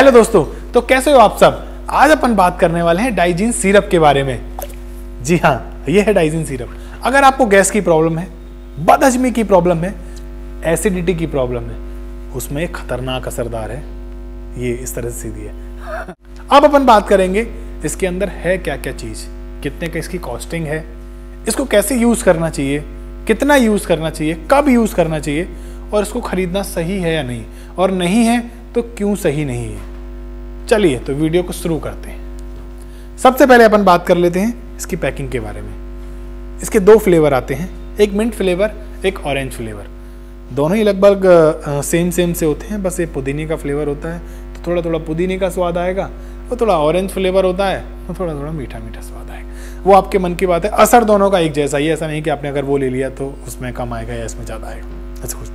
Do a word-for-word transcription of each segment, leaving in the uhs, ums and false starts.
Hello दोस्तों, तो कैसे हो आप सब। आज अपन बात करने वाले हैं डाइजीन सिरप के बारे में। जी हाँ, ये है डाइजीन सिरप। अगर आपको गैस की प्रॉब्लम है, बदहजमी की प्रॉब्लम है, एसिडिटी की प्रॉब्लम है, उसमें एक खतरनाक असरदार है। ये इस तरह से सीधी है। अब अपन बात करेंगे इसके अंदर है क्या क्या चीज़, कितने का इसकी कॉस्टिंग है, इसको कैसे यूज़ करना चाहिए, कितना यूज़ करना चाहिए, कब यूज़ करना चाहिए, और इसको खरीदना सही है या नहीं, और नहीं है तो क्यों सही नहीं है। चलिए तो वीडियो को शुरू करते हैं। सबसे पहले अपन बात कर लेते हैं इसकी पैकिंग के बारे में। इसके दो फ्लेवर आते हैं, एक मिंट फ्लेवर, एक ऑरेंज फ्लेवर। दोनों ही लगभग सेम सेम से होते हैं, बस ये पुदीने का फ्लेवर होता है तो थोड़ा थोड़ा पुदीने का स्वाद आएगा, वो थोड़ा ऑरेंज फ्लेवर होता है तो थोड़ा थोड़ा मीठा मीठा स्वाद आएगा। वो आपके मन की बात है। असर दोनों का एक जैसा ही है, ऐसा नहीं कि आपने अगर वो ले लिया तो उसमें कम आएगा या इसमें ज़्यादा आएगा, ऐसा कुछ।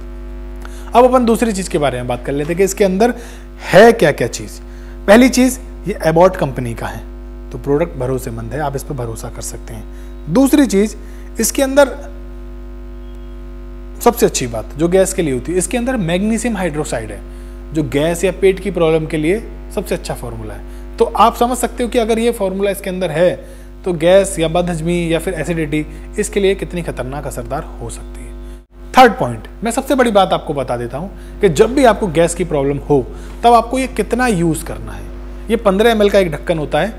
अब अपन दूसरी चीज़ के बारे में बात कर लेते हैं कि इसके अंदर है क्या क्या चीज़। पहली चीज़, ये एबॉट कंपनी का है तो प्रोडक्ट भरोसेमंद है, आप इस पर भरोसा कर सकते हैं। दूसरी चीज़, इसके अंदर सबसे अच्छी बात जो गैस के लिए होती है, इसके अंदर मैग्नीशियम हाइड्रोक्साइड है, जो गैस या पेट की प्रॉब्लम के लिए सबसे अच्छा फॉर्मूला है। तो आप समझ सकते हो कि अगर ये फॉर्मूला इसके अंदर है तो गैस या बदहजमी या फिर एसिडिटी इसके लिए कितनी खतरनाक असरदार हो सकती है। थर्ड पॉइंट, मैं सबसे बड़ी बात आपको बता देता हूँ कि जब भी आपको गैस की प्रॉब्लम हो तब आपको ये कितना यूज़ करना है। ये पंद्रह एम एल का एक ढक्कन होता है,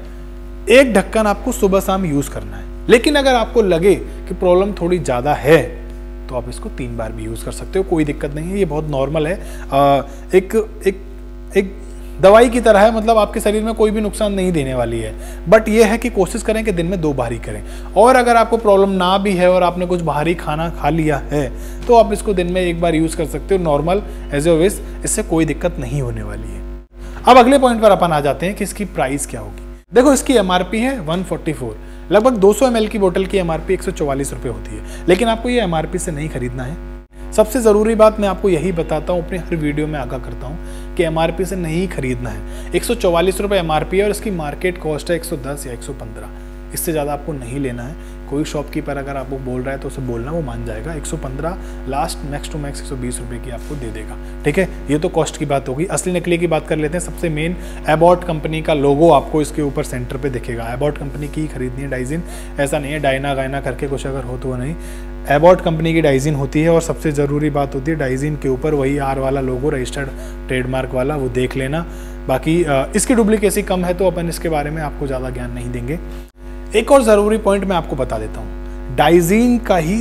एक ढक्कन आपको सुबह शाम यूज़ करना है। लेकिन अगर आपको लगे कि प्रॉब्लम थोड़ी ज़्यादा है तो आप इसको तीन बार भी यूज़ कर सकते हो, कोई दिक्कत नहीं है। ये बहुत नॉर्मल है, आ, एक एक एक दवाई की तरह है, मतलब आपके शरीर में कोई भी नुकसान नहीं देने वाली है। बट ये है कि कोशिश करें कि दिन में दो बार ही करें, और अगर आपको प्रॉब्लम ना भी है और आपने कुछ बाहरी खाना खा लिया है तो आप इसको दिन में एक बार यूज़ कर सकते हो, नॉर्मल एज ऑलवेज। इससे कोई दिक्कत नहीं होने वाली है। अब अगले पॉइंट पर अपन आ जाते हैं कि इसकी प्राइस क्या होगी। देखो, इसकी एम आर पी है वन फोर्टी फोर, लगभग दो सौ एम एल की बोतल की एम आर पी एक सौ चौवालीस रुपये होती है। लेकिन आपको ये एम आर पी से नहीं खरीदना है। सबसे ज़रूरी बात मैं आपको यही बताता हूँ, अपने हर वीडियो में आगाह करता हूँ कि एम आर पी से नहीं खरीदना है। एक सौ चौवालीस रुपये एम आर पी है और इसकी मार्केट कॉस्ट है एक सौ दस या एक सौ पंद्रह। इससे ज़्यादा आपको नहीं लेना है। कोई शॉपकीपर अगर आपको बोल रहा है तो उसे बोलना, वो मान जाएगा। एक सौ पंद्रह लास्ट मैक्स टू मैक्स एक सौ बीस रुपए की आपको दे देगा, ठीक है। ये तो कॉस्ट की बात होगी। असली नकली की बात कर लेते हैं। सबसे मेन, एबॉट कंपनी का लोगो आपको इसके ऊपर सेंटर पे दिखेगा। एबॉट कंपनी की ही खरीदनी है डाइजीन, ऐसा नहीं है डायना गायना करके कुछ अगर हो तो वो नहीं। एबॉट कंपनी की डाइजीन होती है। और सबसे ज़रूरी बात होती है डाइजीन के ऊपर वही आर वाला लोगो, रजिस्टर्ड ट्रेडमार्क वाला, वो देख लेना। बाकी इसकी डुप्लीकेसी कम है तो अपन इसके बारे में आपको ज़्यादा ज्ञान नहीं देंगे। एक और ज़रूरी पॉइंट मैं आपको बता देता हूँ, डाइजीन का ही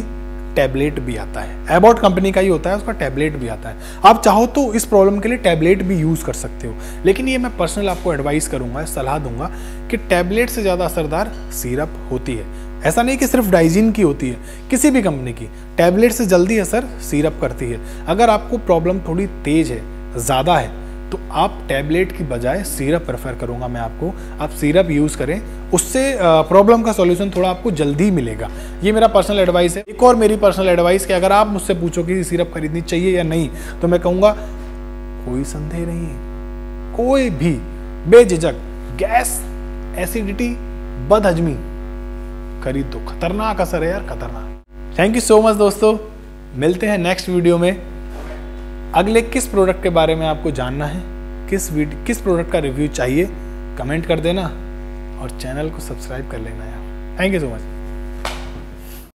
टैबलेट भी आता है। एबॉट कंपनी का ही होता है, उसका टैबलेट भी आता है। आप चाहो तो इस प्रॉब्लम के लिए टैबलेट भी यूज़ कर सकते हो, लेकिन ये मैं पर्सनल आपको एडवाइस करूँगा, सलाह दूंगा कि टैबलेट से ज़्यादा असरदार सिरप होती है। ऐसा नहीं कि सिर्फ डाइजीन की होती है, किसी भी कंपनी की टैबलेट से जल्दी असर सिरप करती है। अगर आपको प्रॉब्लम थोड़ी तेज है, ज़्यादा है, तो आप टैबलेट की बजाय सिरप प्रेफर करूंगा मैं आपको। आप सिरप यूज़ करें, उससे प्रॉब्लम का सॉल्यूशन थोड़ा आपको जल्दी मिलेगा। ये मेरा पर्सनल एडवाइस है। एक और मेरी पर्सनल एडवाइस कि अगर आप मुझसे पूछो कि सिरप खरीदनी चाहिए या नहीं, तो मैं कहूँगा कोई संदेह नहीं है। कोई भी बेझिझक गैस, एसिडिटी, बदहजमी खरीद दो। खतरनाक असर है यार, खतरनाक। थैंक यू सो मच दोस्तों, मिलते हैं नेक्स्ट वीडियो में। अगले किस प्रोडक्ट के बारे में आपको जानना है, किस किस प्रोडक्ट का रिव्यू चाहिए, कमेंट कर देना और चैनल को सब्सक्राइब कर लेना यार। Thank you so much.